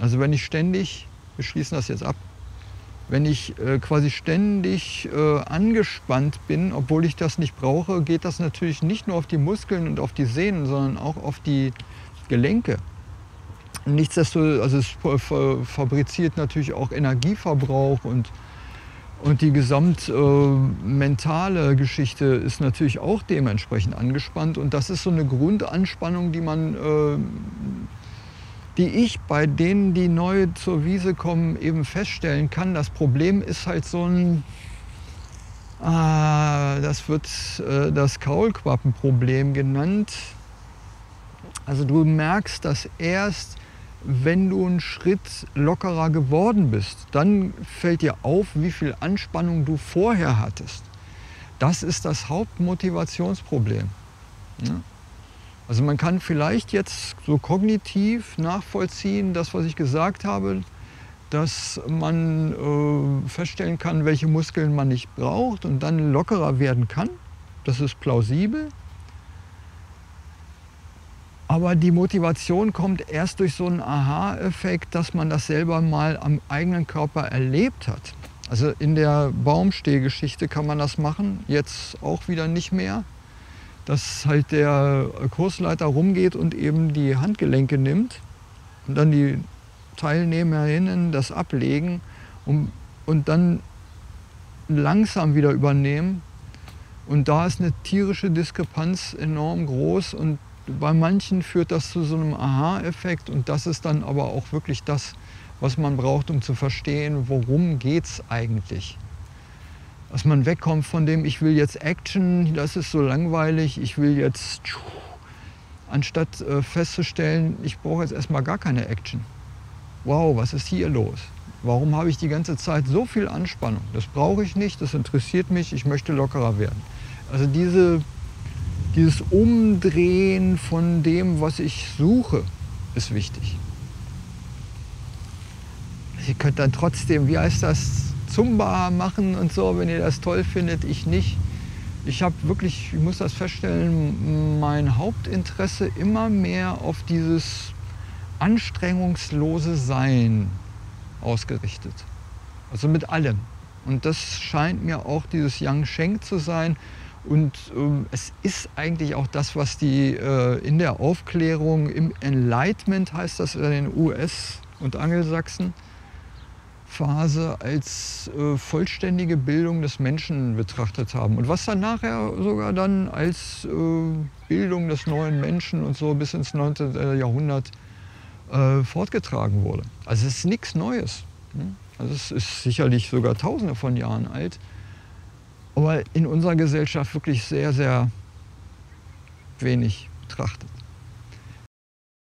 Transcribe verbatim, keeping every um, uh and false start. Also wenn ich ständig, wir schließen das jetzt ab, wenn ich äh, quasi ständig äh, angespannt bin, obwohl ich das nicht brauche, geht das natürlich nicht nur auf die Muskeln und auf die Sehnen, sondern auch auf die Gelenke. Nichtsdestotrotz, also es fabriziert natürlich auch Energieverbrauch und, und die gesamtmentale äh, Geschichte ist natürlich auch dementsprechend angespannt. Und das ist so eine Grundanspannung, die man, äh, die ich bei denen, die neu zur Wiese kommen, eben feststellen kann. Das Problem ist halt so ein, ah, das wird äh, das Kaulquappenproblem genannt. Also du merkst das erst, wenn du einen Schritt lockerer geworden bist. Dann fällt dir auf, wie viel Anspannung du vorher hattest. Das ist das Hauptmotivationsproblem. Ja. Also man kann vielleicht jetzt so kognitiv nachvollziehen, das, was ich gesagt habe, dass man äh, feststellen kann, welche Muskeln man nicht braucht und dann lockerer werden kann. Das ist plausibel. Aber die Motivation kommt erst durch so einen Aha-Effekt, dass man das selber mal am eigenen Körper erlebt hat. Also in der Baumstehgeschichte kann man das machen, jetzt auch wieder nicht mehr. Dass halt der Kursleiter rumgeht und eben die Handgelenke nimmt und dann die TeilnehmerInnen das ablegen und, und dann langsam wieder übernehmen. Und da ist eine tierische Diskrepanz enorm groß und bei manchen führt das zu so einem Aha-Effekt und das ist dann aber auch wirklich das, was man braucht, um zu verstehen, worum geht es eigentlich. Dass man wegkommt von dem, ich will jetzt Action, das ist so langweilig, ich will jetzt, anstatt äh, festzustellen, ich brauche jetzt erstmal gar keine Action. Wow, was ist hier los? Warum habe ich die ganze Zeit so viel Anspannung? Das brauche ich nicht, das interessiert mich, ich möchte lockerer werden. Also diese Dieses Umdrehen von dem, was ich suche, ist wichtig. Ihr könnt dann trotzdem, wie heißt das, Zumba machen und so, wenn ihr das toll findet, ich nicht. Ich habe wirklich, ich muss das feststellen, mein Hauptinteresse immer mehr auf dieses anstrengungslose Sein ausgerichtet. Also mit allem. Und das scheint mir auch dieses Yang Sheng zu sein. Und ähm, es ist eigentlich auch das, was die äh, in der Aufklärung, im Enlightenment heißt das in den U S- und Angelsachsen-Phase, als äh, vollständige Bildung des Menschen betrachtet haben. Und was dann nachher sogar dann als äh, Bildung des neuen Menschen und so bis ins neunzehnte Jahrhundert äh, fortgetragen wurde. Also es ist nichts Neues. Ne? Also es ist sicherlich sogar tausende von Jahren alt. Aber in unserer Gesellschaft wirklich sehr, sehr wenig betrachtet.